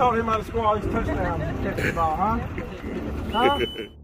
told him I'd score all these touchdowns. Catch the ball, huh? Huh?